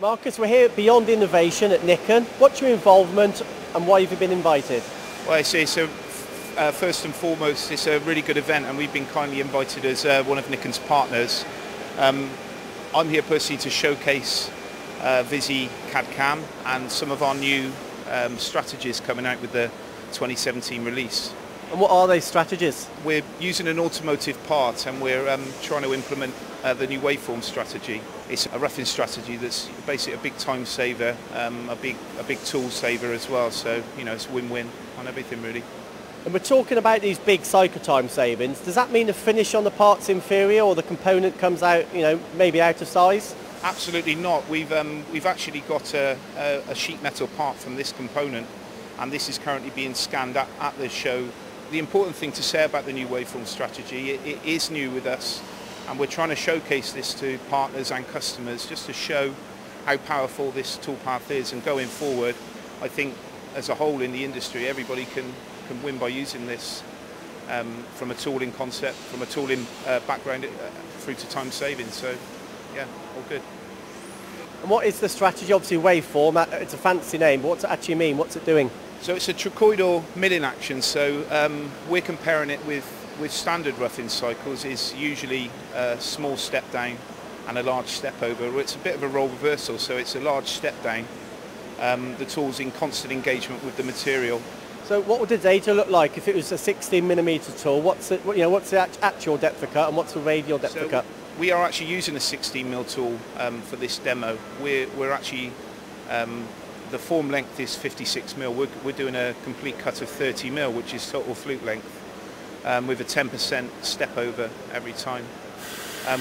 Marcus, we're here at Beyond Innovation at Nikken. What's your involvement and why have you been invited? Well, I see. So first and foremost, it's a really good event and we've been kindly invited as one of Nikken's partners. I'm here personally to showcase Visi CAD CAM and some of our new strategies coming out with the 2017 release. And what are those strategies? We're using an automotive part and we're trying to implement the new waveform strategy. It's a roughing strategy that's basically a big time saver, a big tool saver as well. So, you know, it's win-win on everything really. And we're talking about these big cycle time savings. Does that mean the finish on the part's inferior or the component comes out, you know, maybe out of size? Absolutely not. We've actually got a sheet metal part from this component and this is currently being scanned at the show. The important thing to say about the new waveform strategy, it is new with us and we're trying to showcase this to partners and customers just to show how powerful this toolpath is, and going forward I think as a whole in the industry everybody can win by using this from a tooling concept, from a tooling background through to time saving, so yeah, all good. And what is the strategy? Obviously waveform, it's a fancy name, but what's it actually mean, what's it doing? So it's a trochoidal milling action, so we're comparing it with standard roughing cycles. Is usually a small step down and a large step over. It's a bit of a role reversal, so it's a large step down. The tool's in constant engagement with the material. So what would the data look like if it was a 16mm tool? What's the actual depth of cut and what's the radial depth of cut? We are actually using a 16mm tool for this demo. We're actually the form length is 56mm. We're doing a complete cut of 30mm, which is total flute length. With a 10% step over every time.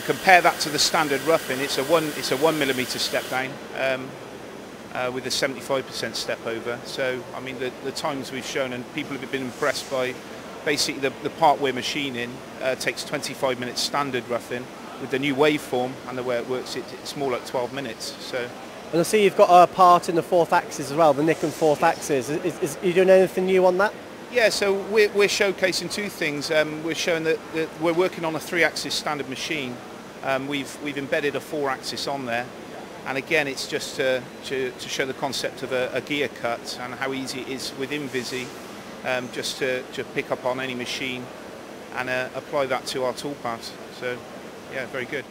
Compare that to the standard roughing. It's a one millimeter step down with a 75% step over. So I mean the times we've shown and people have been impressed by. Basically the part we're machining takes 25 minutes standard roughing. With the new waveform and the way it works, it's more like 12 minutes. So. And I see you've got a part in the fourth axis as well, the Nikken fourth axis. Are you doing anything new on that? Yeah, so we're showcasing two things. We're showing that we're working on a 3-axis standard machine. We've embedded a 4-axis on there, and again, it's just to show the concept of a gear cut and how easy it is within Visi, just to pick up on any machine and apply that to our toolpath. So, yeah, very good.